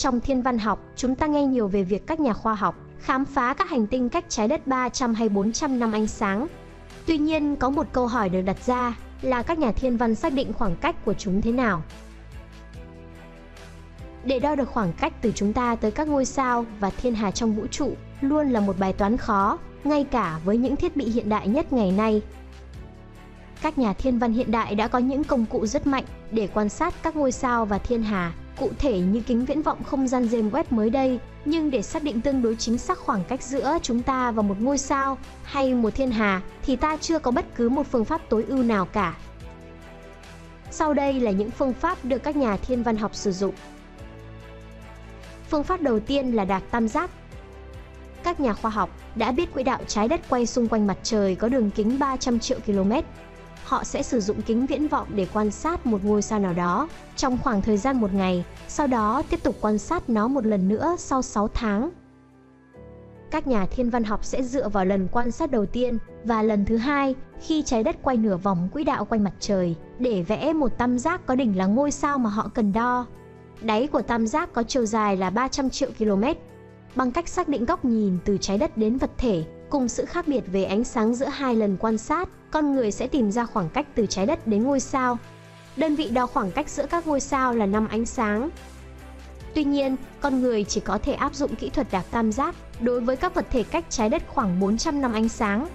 Trong thiên văn học, chúng ta nghe nhiều về việc các nhà khoa học khám phá các hành tinh cách trái đất 300 hay 400 năm ánh sáng. Tuy nhiên, có một câu hỏi được đặt ra là các nhà thiên văn xác định khoảng cách của chúng thế nào? Để đo được khoảng cách từ chúng ta tới các ngôi sao và thiên hà trong vũ trụ luôn là một bài toán khó, ngay cả với những thiết bị hiện đại nhất ngày nay. Các nhà thiên văn hiện đại đã có những công cụ rất mạnh để quan sát các ngôi sao và thiên hà, cụ thể như kính viễn vọng không gian James Webb mới đây, nhưng để xác định tương đối chính xác khoảng cách giữa chúng ta và một ngôi sao hay một thiên hà thì ta chưa có bất cứ một phương pháp tối ưu nào cả. Sau đây là những phương pháp được các nhà thiên văn học sử dụng. Phương pháp đầu tiên là đạc tam giác. Các nhà khoa học đã biết quỹ đạo trái đất quay xung quanh mặt trời có đường kính 300 triệu km. Họ sẽ sử dụng kính viễn vọng để quan sát một ngôi sao nào đó trong khoảng thời gian một ngày, sau đó tiếp tục quan sát nó một lần nữa sau 6 tháng. Các nhà thiên văn học sẽ dựa vào lần quan sát đầu tiên và lần thứ hai khi trái đất quay nửa vòng quỹ đạo quanh mặt trời để vẽ một tam giác có đỉnh là ngôi sao mà họ cần đo. Đáy của tam giác có chiều dài là 300 triệu km. Bằng cách xác định góc nhìn từ trái đất đến vật thể, cùng sự khác biệt về ánh sáng giữa hai lần quan sát, con người sẽ tìm ra khoảng cách từ trái đất đến ngôi sao. Đơn vị đo khoảng cách giữa các ngôi sao là 5 ánh sáng. Tuy nhiên, con người chỉ có thể áp dụng kỹ thuật đạc tam giác đối với các vật thể cách trái đất khoảng 400 năm ánh sáng.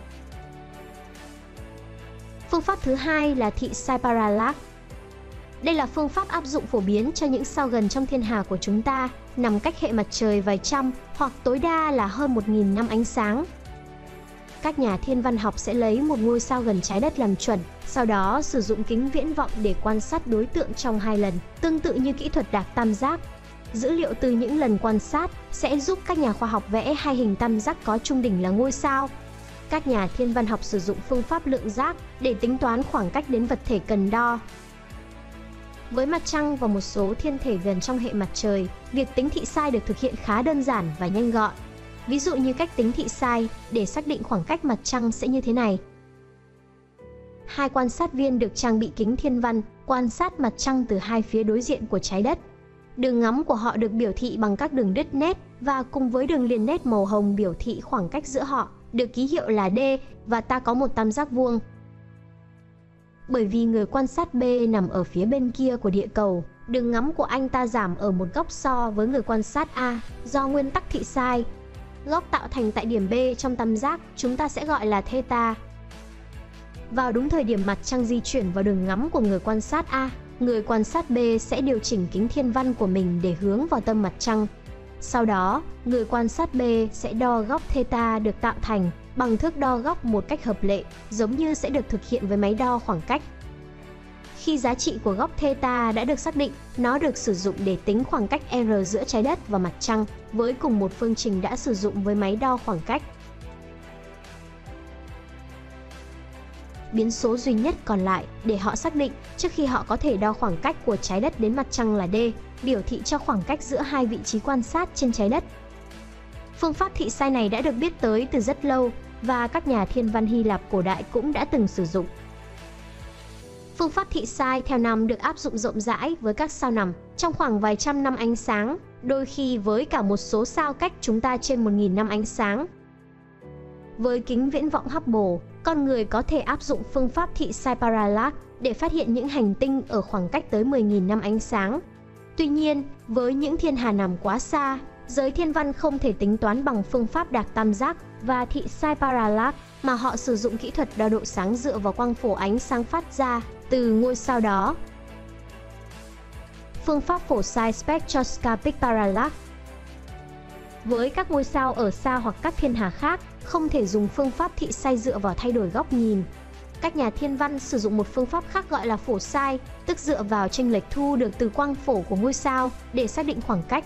Phương pháp thứ hai là thị sai Parallax. Đây là phương pháp áp dụng phổ biến cho những sao gần trong thiên hà của chúng ta, nằm cách hệ mặt trời vài trăm hoặc tối đa là hơn 1.000 năm ánh sáng. Các nhà thiên văn học sẽ lấy một ngôi sao gần trái đất làm chuẩn, sau đó sử dụng kính viễn vọng để quan sát đối tượng trong hai lần, tương tự như kỹ thuật đạc tam giác. Dữ liệu từ những lần quan sát sẽ giúp các nhà khoa học vẽ hai hình tam giác có trung đỉnh là ngôi sao. Các nhà thiên văn học sử dụng phương pháp lượng giác để tính toán khoảng cách đến vật thể cần đo. Với mặt trăng và một số thiên thể gần trong hệ mặt trời, việc tính thị sai được thực hiện khá đơn giản và nhanh gọn. Ví dụ như cách tính thị sai để xác định khoảng cách mặt trăng sẽ như thế này. Hai quan sát viên được trang bị kính thiên văn, quan sát mặt trăng từ hai phía đối diện của trái đất. Đường ngắm của họ được biểu thị bằng các đường đứt nét và cùng với đường liền nét màu hồng biểu thị khoảng cách giữa họ, được ký hiệu là D và ta có một tam giác vuông. Bởi vì người quan sát B nằm ở phía bên kia của địa cầu, đường ngắm của anh ta giảm ở một góc so với người quan sát A do nguyên tắc thị sai. Góc tạo thành tại điểm B trong tam giác chúng ta sẽ gọi là theta. Vào đúng thời điểm mặt trăng di chuyển vào đường ngắm của người quan sát A, người quan sát B sẽ điều chỉnh kính thiên văn của mình để hướng vào tâm mặt trăng. Sau đó, người quan sát B sẽ đo góc theta được tạo thành bằng thước đo góc một cách hợp lệ, giống như sẽ được thực hiện với máy đo khoảng cách. Khi giá trị của góc theta đã được xác định, nó được sử dụng để tính khoảng cách R giữa trái đất và mặt trăng, với cùng một phương trình đã sử dụng với máy đo khoảng cách. Biến số duy nhất còn lại để họ xác định trước khi họ có thể đo khoảng cách của trái đất đến mặt trăng là D, biểu thị cho khoảng cách giữa hai vị trí quan sát trên trái đất. Phương pháp thị sai này đã được biết tới từ rất lâu và các nhà thiên văn Hy Lạp cổ đại cũng đã từng sử dụng. Phương pháp thị sai theo năm được áp dụng rộng rãi với các sao nằm trong khoảng vài trăm năm ánh sáng, đôi khi với cả một số sao cách chúng ta trên 1.000 năm ánh sáng. Với kính viễn vọng Hubble, con người có thể áp dụng phương pháp thị sai Parallax để phát hiện những hành tinh ở khoảng cách tới 10.000 năm ánh sáng. Tuy nhiên, với những thiên hà nằm quá xa, giới thiên văn không thể tính toán bằng phương pháp đạc tam giác và thị sai Parallax mà họ sử dụng kỹ thuật đo độ sáng dựa vào quang phổ ánh sáng phát ra từ ngôi sao đó. Phương pháp phổ sai Spectroscopic Parallax. Với các ngôi sao ở xa hoặc các thiên hà khác, không thể dùng phương pháp thị sai dựa vào thay đổi góc nhìn. Các nhà thiên văn sử dụng một phương pháp khác gọi là phổ sai, tức dựa vào chênh lệch thu được từ quang phổ của ngôi sao để xác định khoảng cách.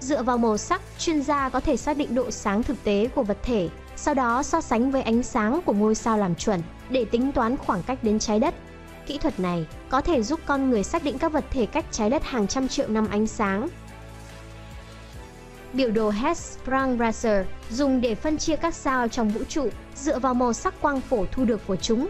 Dựa vào màu sắc, chuyên gia có thể xác định độ sáng thực tế của vật thể, sau đó so sánh với ánh sáng của ngôi sao làm chuẩn để tính toán khoảng cách đến trái đất. Kỹ thuật này có thể giúp con người xác định các vật thể cách trái đất hàng trăm triệu năm ánh sáng. Biểu đồ Hertzsprung-Russell dùng để phân chia các sao trong vũ trụ dựa vào màu sắc quang phổ thu được của chúng.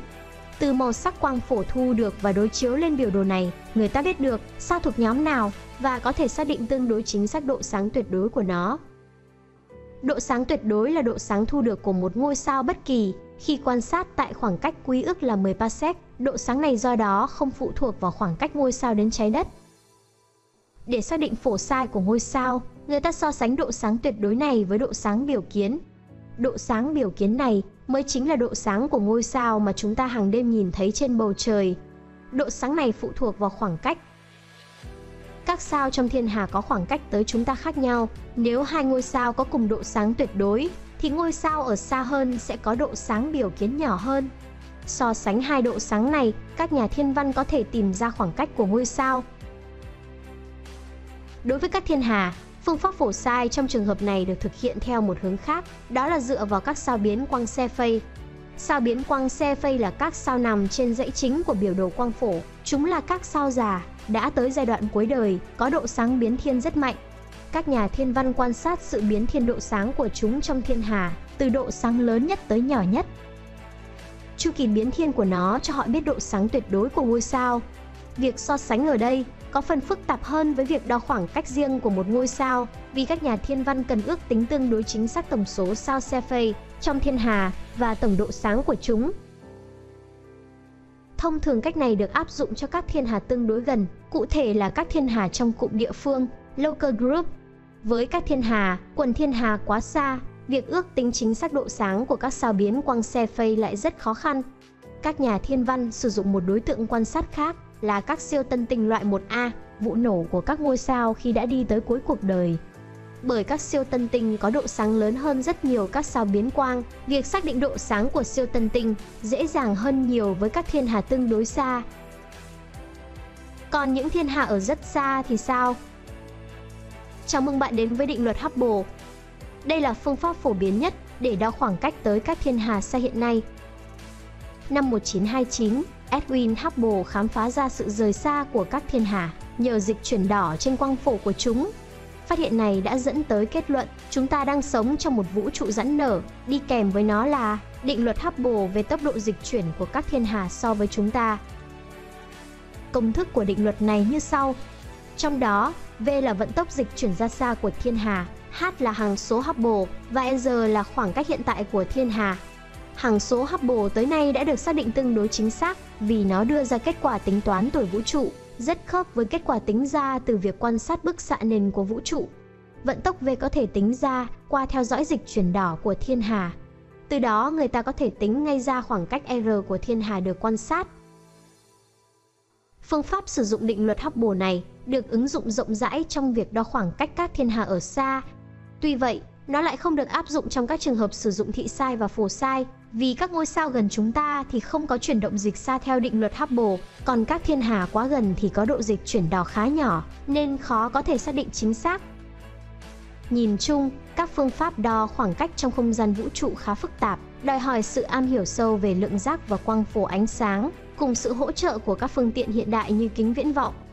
Từ màu sắc quang phổ thu được và đối chiếu lên biểu đồ này, người ta biết được sao thuộc nhóm nào và có thể xác định tương đối chính xác độ sáng tuyệt đối của nó. Độ sáng tuyệt đối là độ sáng thu được của một ngôi sao bất kỳ khi quan sát tại khoảng cách quy ước là 10 parsec. Độ sáng này do đó không phụ thuộc vào khoảng cách ngôi sao đến trái đất. Để xác định phổ sai của ngôi sao, người ta so sánh độ sáng tuyệt đối này với độ sáng biểu kiến. Độ sáng biểu kiến này mới chính là độ sáng của ngôi sao mà chúng ta hàng đêm nhìn thấy trên bầu trời. Độ sáng này phụ thuộc vào khoảng cách. Các sao trong thiên hà có khoảng cách tới chúng ta khác nhau. Nếu hai ngôi sao có cùng độ sáng tuyệt đối, thì ngôi sao ở xa hơn sẽ có độ sáng biểu kiến nhỏ hơn. So sánh hai độ sáng này, các nhà thiên văn có thể tìm ra khoảng cách của ngôi sao. Đối với các thiên hà, phương pháp phổ sai trong trường hợp này được thực hiện theo một hướng khác, đó là dựa vào các sao biến quang Cepheid. Sao biến quang Cepheid là các sao nằm trên dãy chính của biểu đồ quang phổ. Chúng là các sao già, đã tới giai đoạn cuối đời, có độ sáng biến thiên rất mạnh. Các nhà thiên văn quan sát sự biến thiên độ sáng của chúng trong thiên hà, từ độ sáng lớn nhất tới nhỏ nhất. Chu kỳ biến thiên của nó cho họ biết độ sáng tuyệt đối của ngôi sao. Việc so sánh ở đây có phần phức tạp hơn với việc đo khoảng cách riêng của một ngôi sao, vì các nhà thiên văn cần ước tính tương đối chính xác tổng số sao Cepheid trong thiên hà và tổng độ sáng của chúng. Thông thường cách này được áp dụng cho các thiên hà tương đối gần, cụ thể là các thiên hà trong cụm địa phương, local group. Với các thiên hà, quần thiên hà quá xa, việc ước tính chính xác độ sáng của các sao biến quang Cepheid lại rất khó khăn. Các nhà thiên văn sử dụng một đối tượng quan sát khác là các siêu tân tinh loại 1A, vụ nổ của các ngôi sao khi đã đi tới cuối cuộc đời. Bởi các siêu tân tinh có độ sáng lớn hơn rất nhiều các sao biến quang, việc xác định độ sáng của siêu tân tinh dễ dàng hơn nhiều với các thiên hà tương đối xa. Còn những thiên hà ở rất xa thì sao? Chào mừng bạn đến với định luật Hubble. Đây là phương pháp phổ biến nhất để đo khoảng cách tới các thiên hà xa hiện nay. Năm 1929, Edwin Hubble khám phá ra sự rời xa của các thiên hà nhờ dịch chuyển đỏ trên quang phổ của chúng. Phát hiện này đã dẫn tới kết luận chúng ta đang sống trong một vũ trụ giãn nở, đi kèm với nó là định luật Hubble về tốc độ dịch chuyển của các thiên hà so với chúng ta. Công thức của định luật này như sau. Trong đó, V là vận tốc dịch chuyển ra xa của thiên hà, H là hằng số Hubble và R là khoảng cách hiện tại của thiên hà. Hằng số Hubble tới nay đã được xác định tương đối chính xác vì nó đưa ra kết quả tính toán tuổi vũ trụ, rất khớp với kết quả tính ra từ việc quan sát bức xạ nền của vũ trụ. Vận tốc V có thể tính ra qua theo dõi dịch chuyển đỏ của thiên hà. Từ đó người ta có thể tính ngay ra khoảng cách R của thiên hà được quan sát. Phương pháp sử dụng định luật Hubble này được ứng dụng rộng rãi trong việc đo khoảng cách các thiên hà ở xa. Tuy vậy, nó lại không được áp dụng trong các trường hợp sử dụng thị sai và phổ sai, vì các ngôi sao gần chúng ta thì không có chuyển động dịch xa theo định luật Hubble, còn các thiên hà quá gần thì có độ dịch chuyển đỏ khá nhỏ, nên khó có thể xác định chính xác. Nhìn chung, các phương pháp đo khoảng cách trong không gian vũ trụ khá phức tạp, đòi hỏi sự am hiểu sâu về lượng giác và quang phổ ánh sáng, cùng sự hỗ trợ của các phương tiện hiện đại như kính viễn vọng.